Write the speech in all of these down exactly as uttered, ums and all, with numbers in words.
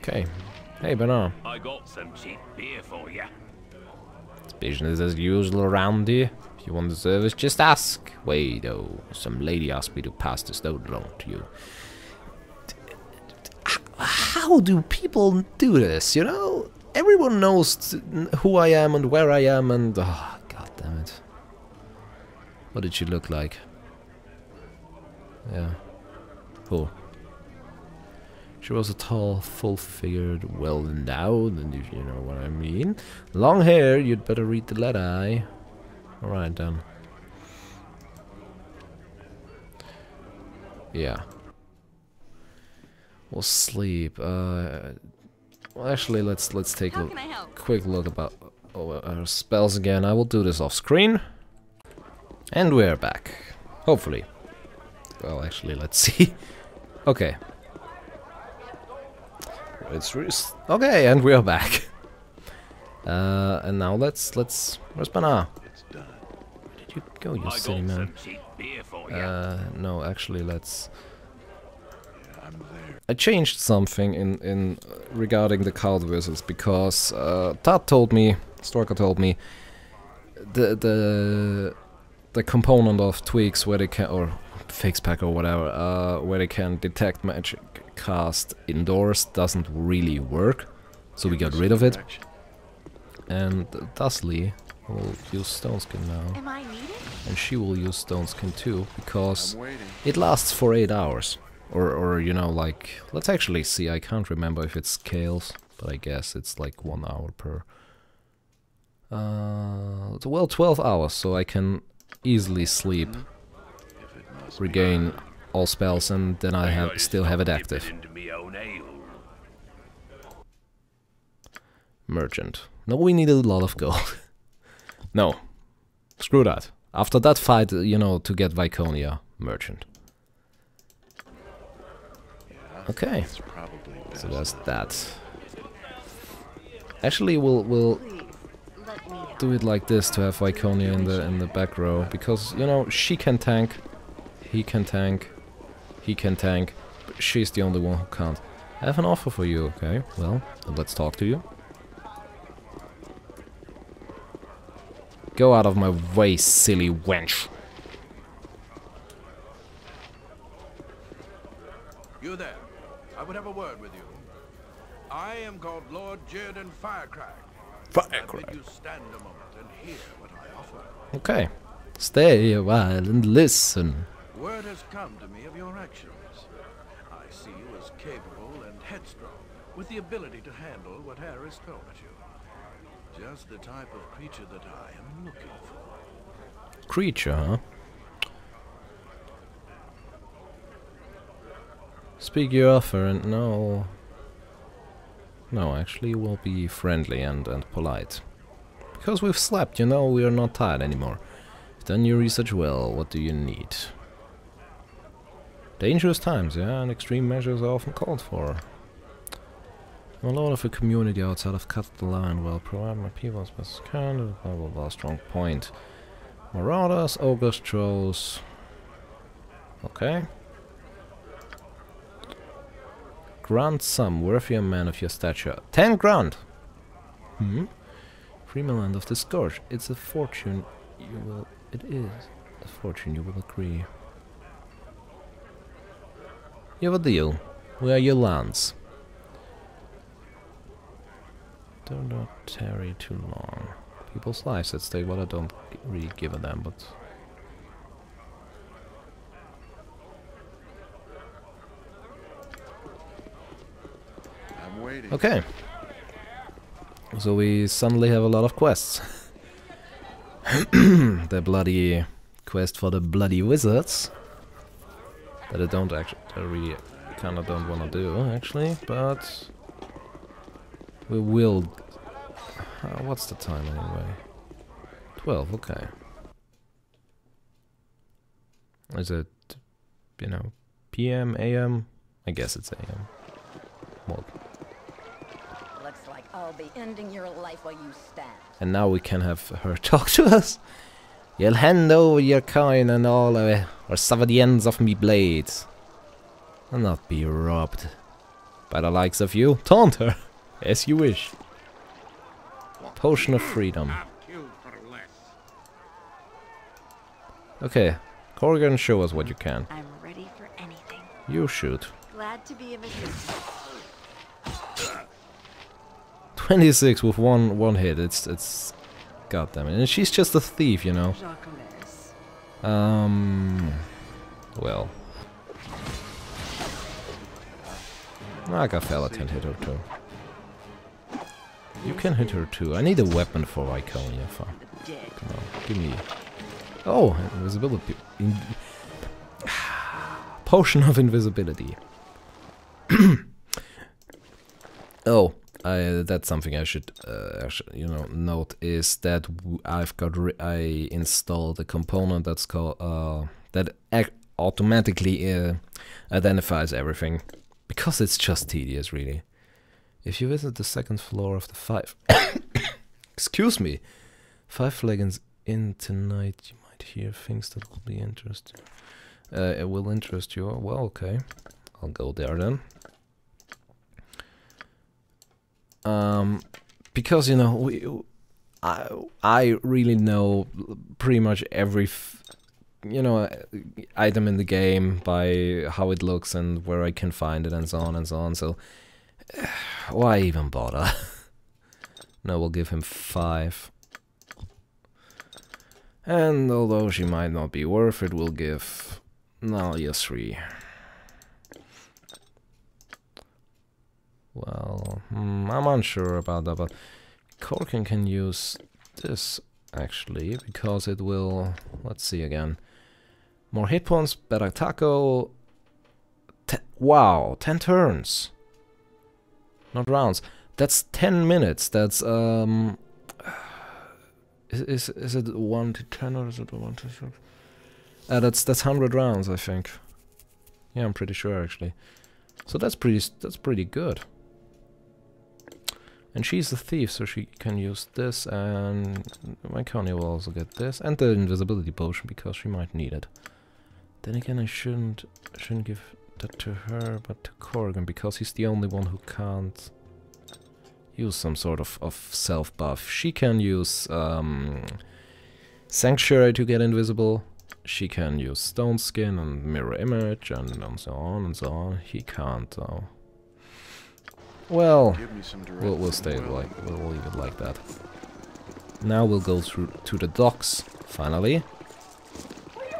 Okay. Hey, Bernard. I got some cheap beer for you. It's business as usual around here. If you want the service, just ask. Wait, though. Some lady asked me to pass the stone along to you. How do people do this, you know? Everyone knows who I am and where I am and... Oh, God damn it. What did she look like? Yeah. Cool. She was a tall, full-figured, well-endowed, and if you know what I mean. Long hair, you'd better read the letter, eh? Alright, then. Yeah. We'll sleep. Uh, well, actually, let's let's take a quick look about oh, our spells again. I will do this off screen, and we're back. Hopefully. Well, actually, let's see. Okay. It's re okay, and we're back. Uh, and now let's let's. Where's Bana? Where did you go, you silly man? Uh, no, actually, let's. I changed something in, in uh, regarding the card whistles because uh, Tad told me, Storka told me, the the the component of tweaks where they can, or fix pack or whatever, uh, where they can detect magic cast indoors doesn't really work, so we got rid of it. And thusly, we'll use Stone Skin now. Am I needed? And she will use Stone Skin too because it lasts for eight hours. Or, or, you know, like, let's actually see, I can't remember if it's scales, but I guess it's like one hour per... Uh, well, twelve hours, so I can easily sleep, regain all spells, and then I have still have it active. Merchant. No, we need a lot of gold. No. Screw that. After that fight, you know, to get Viconia, merchant. Okay, so that's that. Actually, we'll we'll do it like this to have Viconia in the in the back row because you know she can tank, he can tank, he can tank. But she's the only one who can't. I have an offer for you. Okay, well, let's talk to you. Go out of my way, silly wench. You there. I would have a word with you. I am called Lord Jierdan Firkraag. Firkraag. I bid you stand a moment and hear what I offer. Okay. Stay a while and listen. Word has come to me of your actions. I see you as capable and headstrong, with the ability to handle whatever is thrown at you. Just the type of creature that I am looking for. Creature, huh? Speak your offer and no... No, actually we'll be friendly and, and polite. Because we've slept, you know, we are not tired anymore. You've done your research well, what do you need? Dangerous times, yeah, and extreme measures are often called for. I'm a lord of a community outside of Catalan, well, provide my people as best I can, blah blah blah, strong point. Marauders, ogres, trolls... Okay. Grand sum, worthy a man of your stature. Ten grand! Hmm? Freeman of the Scourge. It's a fortune you will... It is a fortune you will agree. You have a deal. Where are your lands? Do not tarry too long. People's lives at stake, well I don't really give a damn, but... Okay, so we suddenly have a lot of quests. The bloody quest for the bloody wizards that I don't actually, I really kind of don't want to do actually, but we will. Uh, what's the time anyway? Twelve. Okay. Is it you know P M A M? I guess it's A M. Well, I'll be ending your life while you stand. And now we can have her talk to us. You'll hand over your coin and all of it, or suffer the ends of me blades, and not be robbed. by the likes of you. Taunt her, as you wish. Potion of freedom. Okay, Korgan, show us what you can. I'm ready for anything. You shoot. Glad to be of assistance. Twenty-six with one one hit. It's it's. God damn it! And she's just a thief, you know. Um. Well. Ah, Cafeda can hit her too. You can hit her too. I need a weapon for Viconia. Come on, give me. Oh, invisibility. In Potion of invisibility. Oh, I, that's something I should, uh, actually, you know, note is that w I've got ri I installed a component that's called uh, that ac automatically uh, identifies everything, because it's just tedious, really. If you visit the second floor of the five, excuse me, five flagons in tonight, you might hear things that will be interesting. Uh, it will interest you. Well, okay, I'll go there then. Um, because you know, we, I, I really know pretty much every, f you know, item in the game by how it looks and where I can find it and so on and so on. So, uh, why even bother? No, we'll give him five. And although she might not be worth it, we'll give Nalia three. Well, mm, I'm unsure about that, but Korgan can use this actually, because it will, let's see again, more hit points, better taco, T wow, ten turns, not rounds, that's ten minutes, that's, um, is, is, is it one to ten or is it one to six? Uh, that's, that's one hundred rounds, I think. Yeah, I'm pretty sure actually. So that's pretty, that's pretty good. And she's a thief, so she can use this, and Viconia will also get this, and the invisibility potion, because she might need it. Then again, I shouldn't shouldn't give that to her, but to Korgan, because he's the only one who can't use some sort of, of self-buff. She can use um, Sanctuary to get invisible, she can use Stone Skin and Mirror Image, and, and so on and so on. He can't, though. Well, we'll, we'll stay like, we'll leave it like that. Now we'll go through to the docks, finally.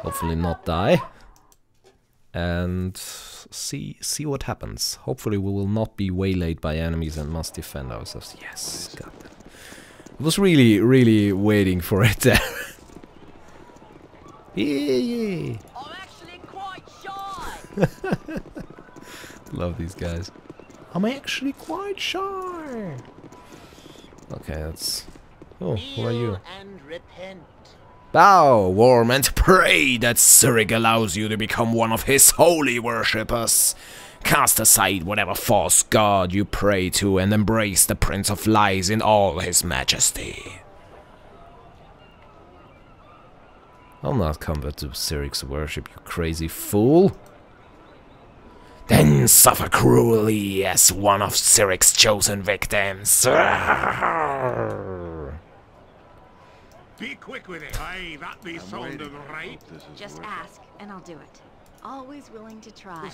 Hopefully not die. And see see what happens. Hopefully we will not be waylaid by enemies and must defend ourselves. Yes, got it. I was really, really waiting for it there. Yeah. I'm actually quite shy. Love these guys. I'm actually quite shy. Okay, that's. Oh, who are you? And repent. Bow, warm, and pray that Cyric allows you to become one of his holy worshippers. Cast aside whatever false god you pray to and embrace the Prince of Lies in all his majesty. I'll not convert to Cyric's worship, you crazy fool. Then suffer cruelly as one of Cyric's chosen victims. Be quick with it. Aye, that be sound of right. Just ask, and I'll do it. Always willing to try.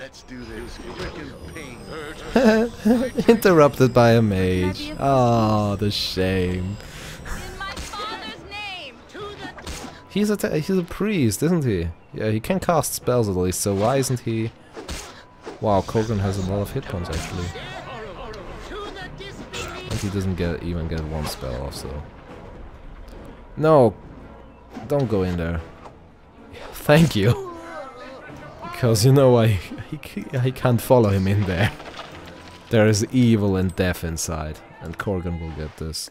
Let's do this. Interrupted by a mage. Ah, oh, the shame. In my father's name. He's a he's a priest, isn't he? Yeah, he can cast spells at least, so why isn't he... Wow, Korgan has a lot of hit points, actually. And he doesn't get even get one spell off, so... No! Don't go in there. Thank you! Because, you know, I, I, I can't follow him in there. There is evil and death inside, and Korgan will get this.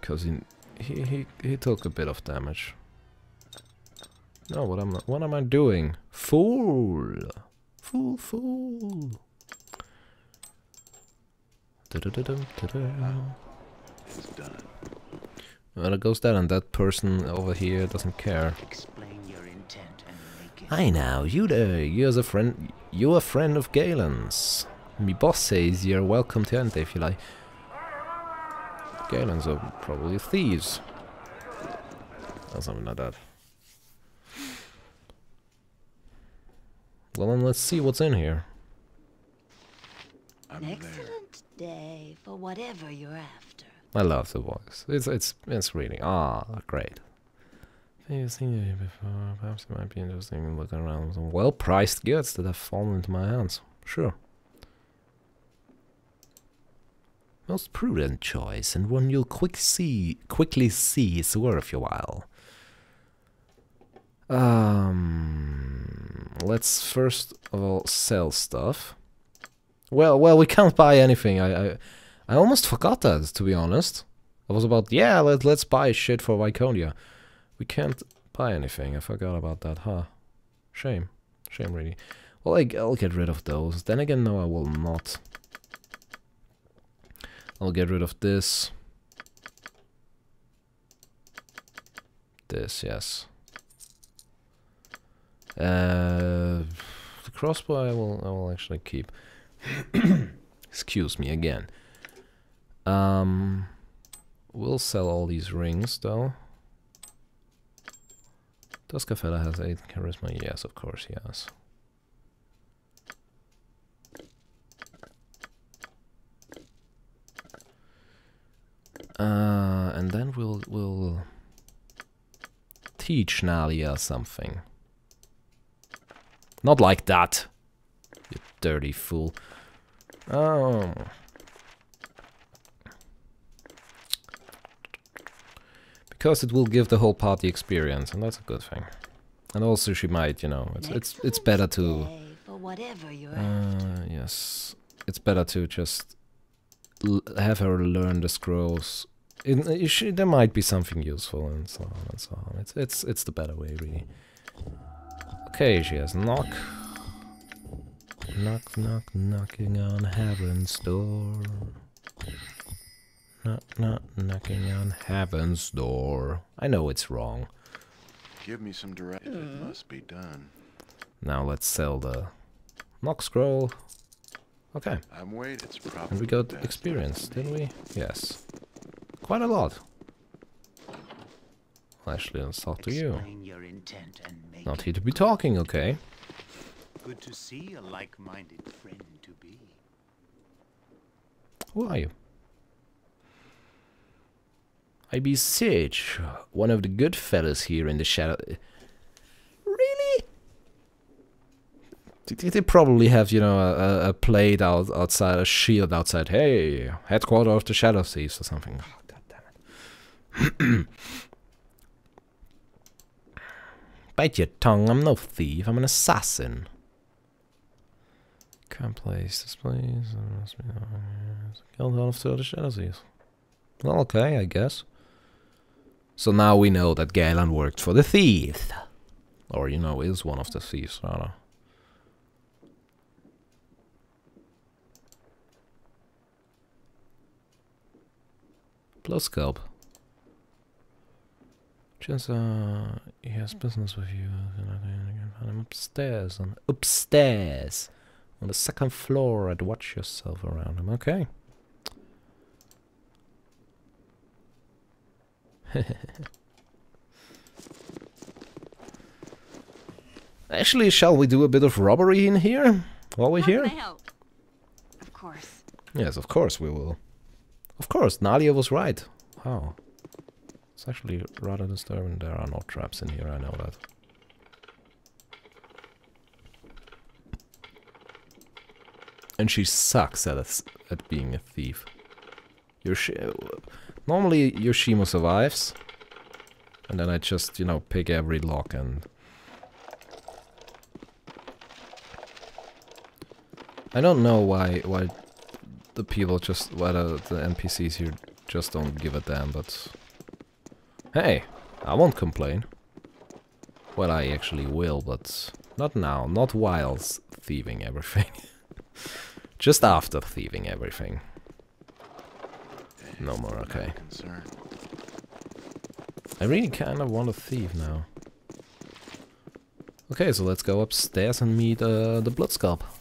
Because he, he, he, he took a bit of damage. No, what am I, what am I doing? Fool! Fool, fool! Well, it goes that, and that person over here doesn't care. Explain your intent and make it Hi now, you there, you're the friend, you're a friend of Galen's. Me boss says you're welcome to enter if you like. Galen's are probably thieves. Or something like that. Well then, let's see what's in here. An excellent day for whatever you're after. I love the voice. It's it's it's really ah great. You've seen it here before. Perhaps it might be interesting in looking around some well-priced goods that have fallen into my hands. Sure. Most prudent choice, and one you'll quick see, quickly see is worth your while. Um, let's first of all sell stuff. Well, well, we can't buy anything. I, I, I almost forgot that, to be honest. I was about, yeah, let, let's buy shit for Viconia. We can't buy anything. I forgot about that, huh? Shame, shame, really. Well, I, I'll get rid of those. Then again, no, I will not. I'll get rid of this. This, yes. Uh, the crossbow I will, I will actually keep. Excuse me again. Um, we'll sell all these rings, though. Does Cafeda has eight charisma? Yes, of course he has. Uh, and then we'll we'll teach Nalia something. Not like that, you dirty fool. Oh. Because it will give the whole party experience, and that's a good thing. And also, she might, you know, it's it's it's better to. Uh, yes, it's better to just l have her learn the scrolls. It, it, she, there might be something useful, and so on and so on. It's it's it's the better way, really. Okay, she has knock, knock, knock, knocking on heaven's door. Not, not knocking on heaven's door. I know it's wrong. Give me some direction. It must be done. Now let's sell the knock scroll. Okay. I'm waiting. It's probably and we got experience, didn't we? Yes. Quite a lot. Well, actually, let's talk to you. Not here to be talking, okay? Good to see a like-minded friend to be. Who are you? I be Siege, one of the good fellas here in the shadow. Really? They probably have, you know, a, a plate out outside, a shield outside. Hey, headquarters of the Shadow Thieves or something. Oh, God damn it. Bite your tongue, I'm no thief, I'm an assassin. Can't place this place. Killed all of the Shadow Thieves. Well, okay, I guess. So now we know that Galen worked for the thief. Or, you know, is one of the thieves, rather. Bloodscalp. Just, uh, he has business with you. I'm upstairs, on, upstairs. On the second floor, I'd watch yourself around him. Okay. Actually, shall we do a bit of robbery in here while we're How here? Can I help? Of course. Yes, of course we will. Of course, Nalia was right. Wow, it's actually rather disturbing. There are no traps in here. I know that. And she sucks at us at being a thief. You're sh Normally, Yoshimo survives, and then I just, you know, pick every lock and... I don't know why why the people just... why the, the N P Cs here just don't give a damn, but... Hey, I won't complain. Well, I actually will, but not now, not while thieving everything. Just after thieving everything. No more, okay. I really kind of want a thief now. Okay, so let's go upstairs and meet uh, the Bloodscalp.